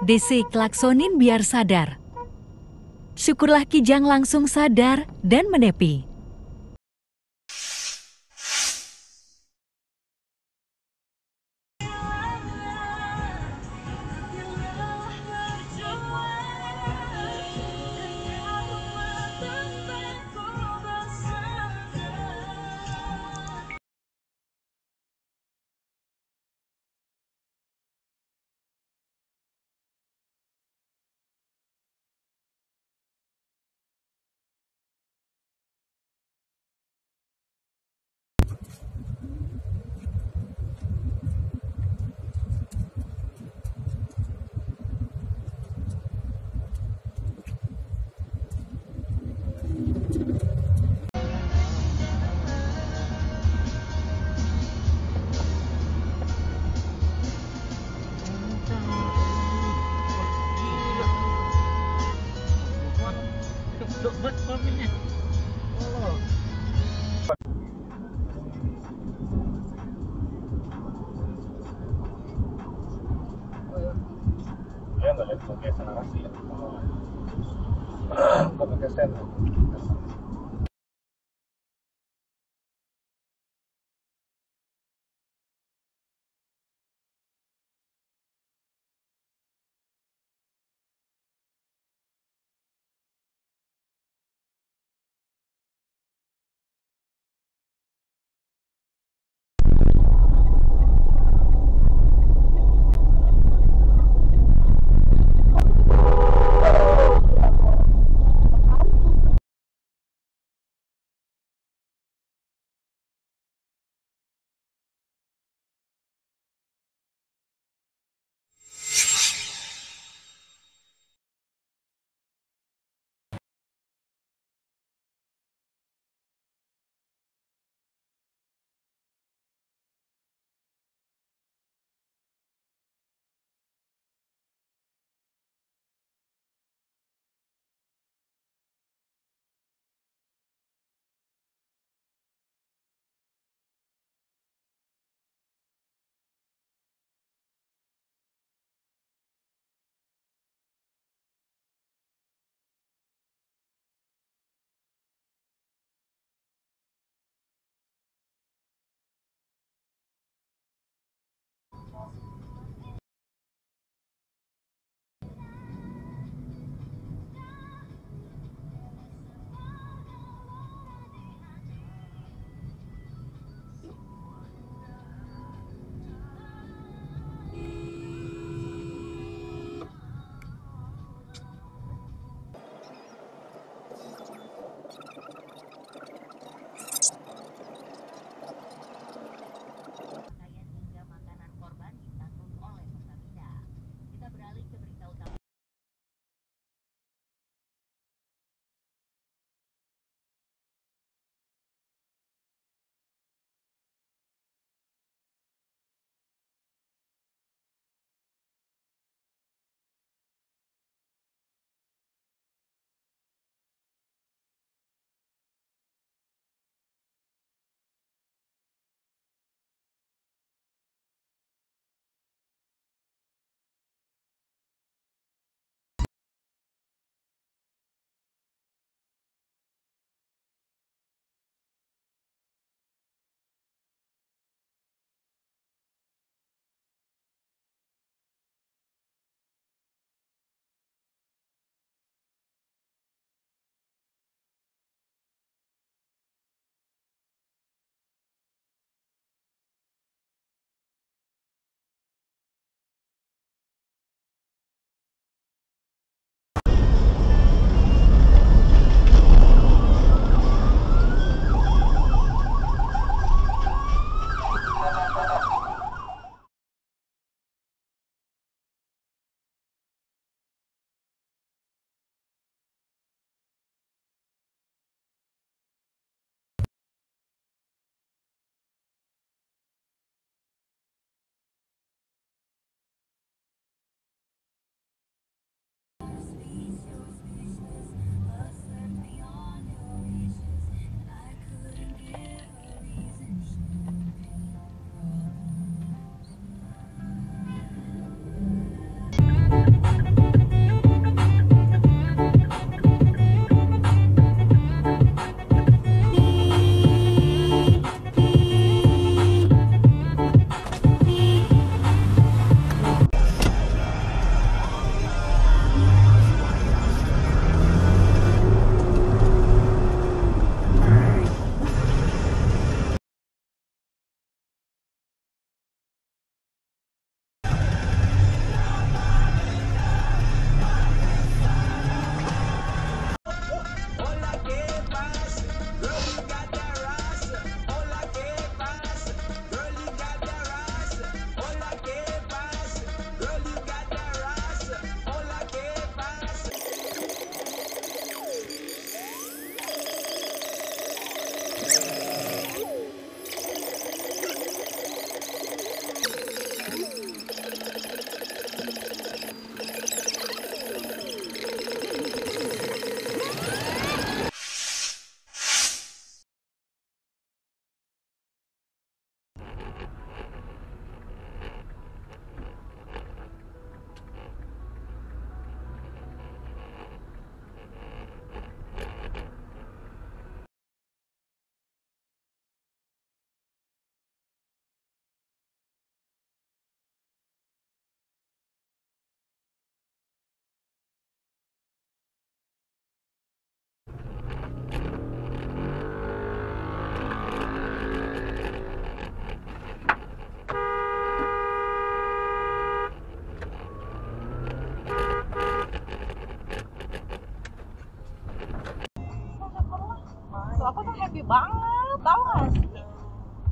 Desi klaksonin biar sadar. Syukurlah Kijang langsung sadar dan menepi.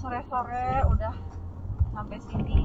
sore-sore udah sampai sini.